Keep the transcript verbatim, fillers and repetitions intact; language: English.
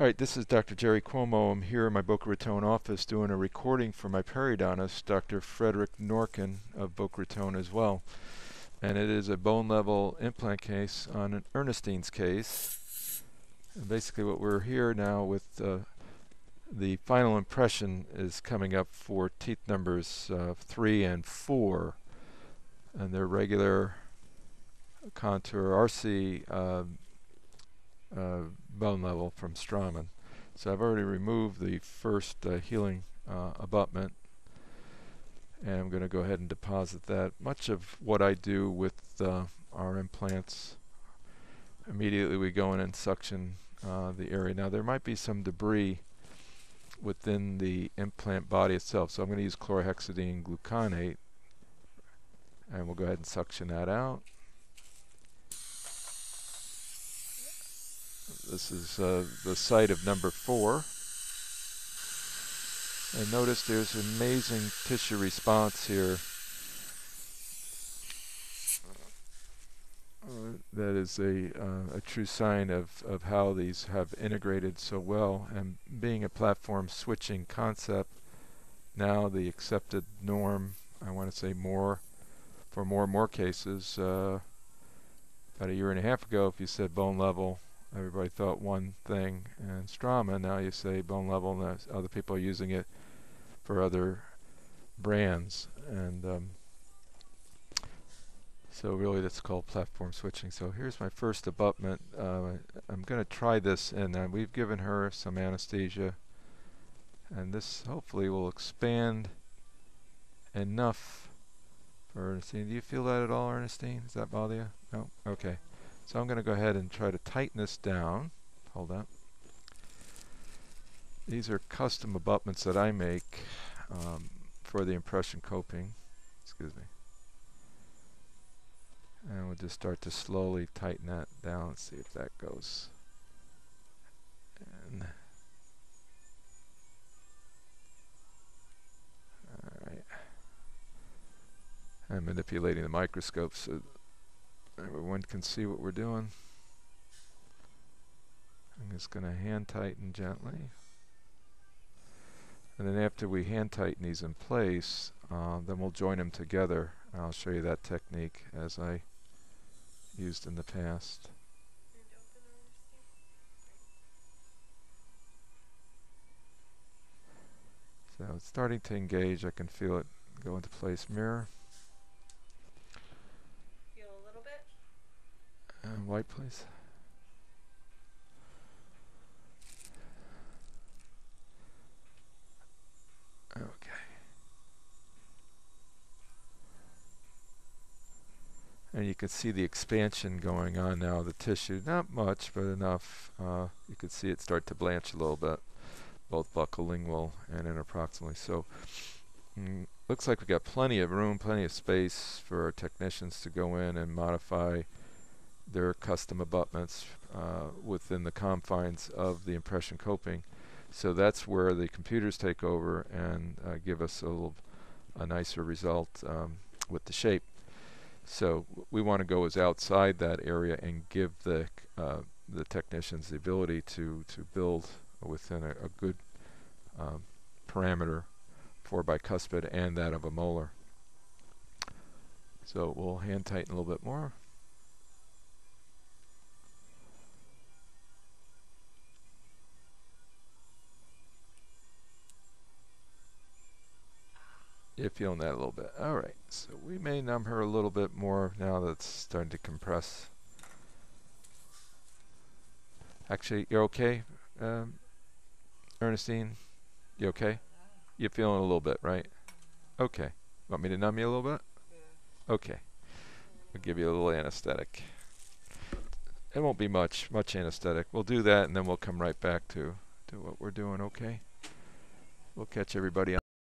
All right, this is Doctor Jerry Cuomo. I'm here in my Boca Raton office doing a recording for my periodontist, Doctor Frederick Norkin of Boca Raton as well. And it is a bone level implant case on an Ernestine's case. And basically what we're here now with uh, the final impression is coming up for teeth numbers uh, three and four. And their regular contour R C uh, Uh, bone level from Straumann. So I've already removed the first uh, healing uh, abutment, and I'm going to go ahead and deposit that. Much of what I do with uh, our implants, immediately we go in and suction uh, the area. Now there might be some debris within the implant body itself, so I'm going to use chlorhexidine gluconate, and we'll go ahead and suction that out. This is uh, the site of number four. And notice there's amazing tissue response here. Uh, that is a, uh, a true sign of, of how these have integrated so well. And being a platform switching concept, now the accepted norm, I want to say more, for more and more cases, uh, about a year and a half ago, if you said bone level, everybody thought one thing, and Straumann, now you say bone level, and other people are using it for other brands. And um, so really that's called platform switching. So here's my first abutment. Uh, I'm going to try this, and uh, we've given her some anesthesia. And this hopefully will expand enough for Ernestine. Do you feel that at all, Ernestine? Does that bother you? No? Okay. So I'm going to go ahead and try to tighten this down. Hold up. These are custom abutments that I make um, for the impression coping. Excuse me. And we'll just start to slowly tighten that down. Let's see if that goes. And all right. I'm manipulating the microscope so everyone can see what we're doing. I'm just going to hand tighten gently. And then after we hand tighten these in place, uh, then we'll join them together. And I'll show you that technique as I used in the past. So it's starting to engage. I can feel it go into place. Mirror. White, please. Okay. And you can see the expansion going on now of the tissue. Not much, but enough. Uh, you can see it start to blanch a little bit, both buccolingual and interproximal. So mm, looks like we've got plenty of room, plenty of space for our technicians to go in and modify their custom abutments uh, within the confines of the impression coping. So that's where the computers take over and uh, give us a little, a nicer result um, with the shape. So we want to go is outside that area and give the uh, the technicians the ability to to build within a, a good um, parameter for bicuspid and that of a molar. So we'll hand tighten a little bit more. You're feeling that a little bit. All right, so we may numb her a little bit more now that it's starting to compress. Actually, you're okay, um, Ernestine? You okay? You're feeling a little bit, right? Okay. Want me to numb you a little bit? Okay. We'll give you a little anesthetic. It won't be much, much anesthetic. We'll do that, and then we'll come right back to, to what we're doing, okay? We'll catch everybody on.